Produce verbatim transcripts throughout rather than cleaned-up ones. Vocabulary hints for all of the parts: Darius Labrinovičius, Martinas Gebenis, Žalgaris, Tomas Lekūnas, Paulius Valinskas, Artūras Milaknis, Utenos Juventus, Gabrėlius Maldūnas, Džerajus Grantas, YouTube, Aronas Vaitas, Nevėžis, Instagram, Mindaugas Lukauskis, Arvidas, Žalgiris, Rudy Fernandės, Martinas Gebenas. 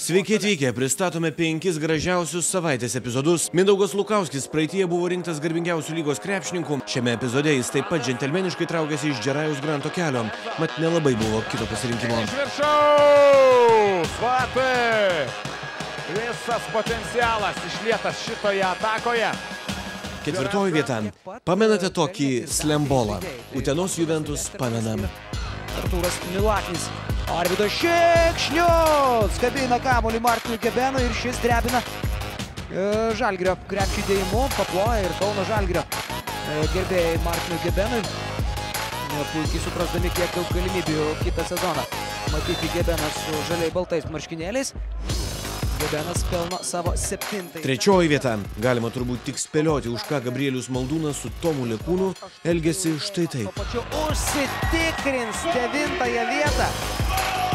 Sveiki atvykę, pristatome penkis gražiausius savaitės epizodus. Mindaugas Lukauskis praeityje buvo rinktas garbingiausių lygos krepšininkų. Šiame epizode jis taip pat džentelmeniškai traukėsi iš Džerajus Granto kelio, mat nelabai buvo kito pasirinkimo. Iš viršaus! Vatai! Visas potencialas išlietas šitoje atakoje. Ketvirtoji vieta. Pamenate tokį slembolą. Utenos Juventus pamenam. Artūras Milaknis. Arvido šikšnius. Kabina kamuolį Martinui Gebenui ir šis drebina Žalgirio krepšį dėjimu. Paploja ir Kauno Žalgirio gerbėjai Martinui Gebenui. Puikiai suprasdami, kiek daug galimybių kitą sezoną matyti Gebeną su žaliai baltais marškinėliais. Gabenas pelno savo septintai. Trečioji vieta. Galima turbūt tik spėlioti, už ką Gabrėlius Maldūnas su Tomu Lekūnu elgėsi štai taip. Pačiu užsitikrins devintąją vietą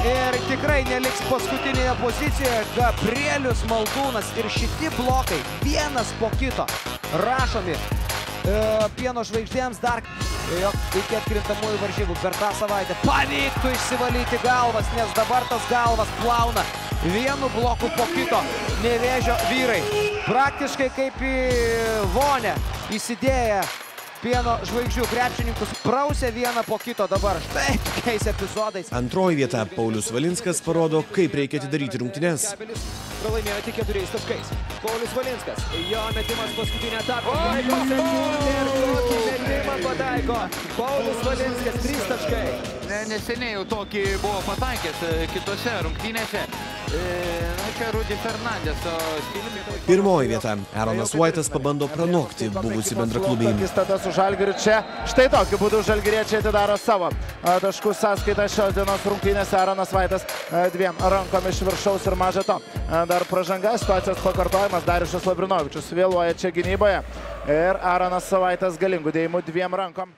ir tikrai neliks paskutinėje pozicijoje. Gabrėlius Maldūnas ir šiti blokai vienas po kito rašomi e, pieno žvaigždėms dar iki atkrintamųjų varžybų per tą savaitę. Pavyktų išsivalyti galvas, nes dabar tas galvas plauna. Vienu bloku po kito Nevėžio vyrai. Praktiškai kaip į vonę įsidėję pieno žvaigždžių krepšininkus prausė vieną po kito dabar. Štai tokiais epizodais. Antroji vieta. Paulius Valinskas parodo, kaip reikia atidaryti rungtynes. Gabrėlius pralaimėjo tik keturiais taškais. Paulius Valinskas. Jo metimas paskutinė atako. Ir tokį metimą pataiko. Paulius Valinskas trys taškai. Neseniai jau tokį buvo pataikęs kitose rungtynėse. Na, čia Rudy Fernandės stiliumi. Pirmoji vieta. Aronas Vaitas pabando pranokti buvusi bendraklubį. Tada su Žalgiriu čia. Štai tokiu būdu žalgiriečiai atidaro savo taškų sąskaitą šios dienos rungtynėse. Aronas Vaitas dviem rankom iš viršaus ir maža to. Dar pražanga, situacijos pakartojimas. Darius Labrinovičius vėluoja čia gynyboje. Ir Aronas Vaitas galingų dėjimų dviem rankom.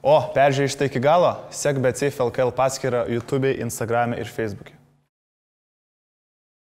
O, peržiūrėjai štai iki galo, sek B C F L K L paskyrą YouTube, Instagram ir Facebook'e.